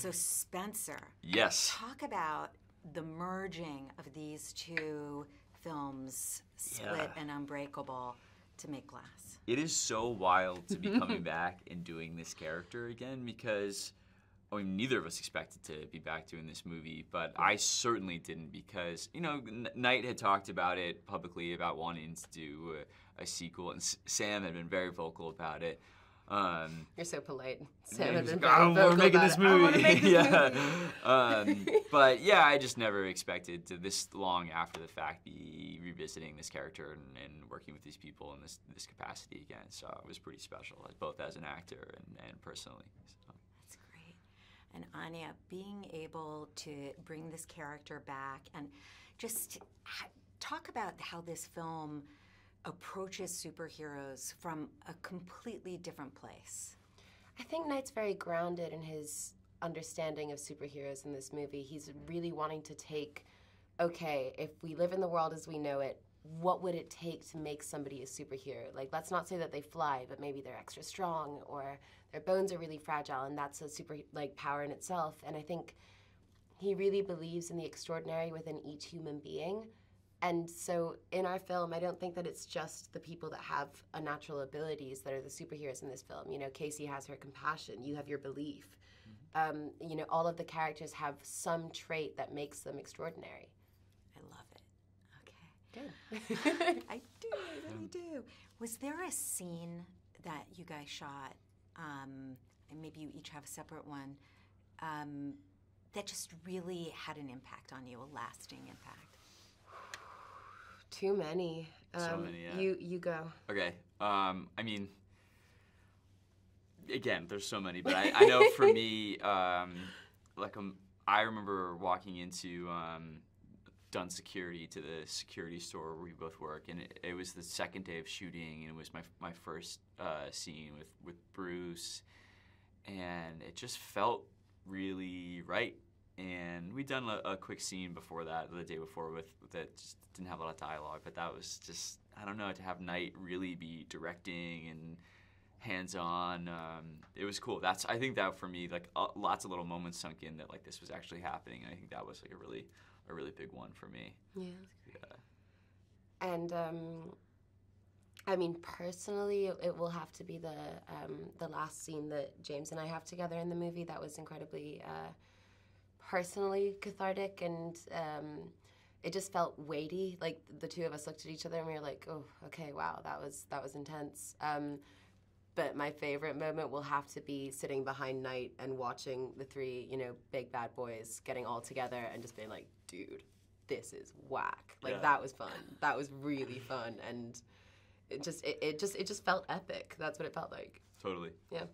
So Spencer. Yes. Talk about the merging of these two films, Split and Unbreakable, to make Glass. It is so wild to be coming back and doing this character again, because I mean, neither of us expected to be back doing this movie, but I certainly didn't, because, you know, Night had talked about it publicly, about wanting to do a sequel, and Sam had been very vocal about it. You're so polite. Sam had been very vocal about it. I want to make this movie. But yeah, I just never expected to, this long after the fact, be revisiting this character and working with these people in this capacity again. So it was pretty special, both as an actor and personally. So. That's great. And Anya, being able to bring this character back and just talk about how this film approaches superheroes from a completely different place. I think Knight's very grounded in his understanding of superheroes in this movie. He's really wanting to take, okay, if we live in the world as we know it, what would it take to make somebody a superhero? Like, let's not say that they fly, but maybe they're extra strong or their bones are really fragile, and that's a super, like, power in itself. And I think he really believes in the extraordinary within each human being. And so in our film, I don't think that it's just the people that have unnatural abilities that are the superheroes in this film. You know, Casey has her compassion. You have your belief. Mm-hmm. You know, all of the characters have some trait that makes them extraordinary. I love it. Okay. Good. I do. I really do. Was there a scene that you guys shot, and maybe you each have a separate one, that just really had an impact on you, a lasting impact? Too many. So many, yeah. You go. Okay. I mean, again, there's so many, but I know for me, I remember walking into Dunn Security, to the security store where we both work, and it was the second day of shooting, and it was my first scene with Bruce, and it just felt really right. And we'd done a quick scene before that, the day before, with that just didn't have a lot of dialogue, but that was just, I don't know, to have Knight really be directing and hands-on, it was cool. That's, I think that for me, like, lots of little moments sunk in that, like, this was actually happening, and I think that was, like, a really big one for me. Yeah. Yeah. And, I mean, personally, it will have to be the last scene that James and I have together in the movie. That was incredibly, personally cathartic, and it just felt weighty. Like, the two of us looked at each other and we were like, oh, okay, wow, that was intense. But my favorite moment will have to be sitting behind Night and watching the three, you know, big bad boys getting all together and just being like, dude, this is whack. Like, that was fun. That was really fun, and it just felt epic. That's what it felt like. Totally. Yeah.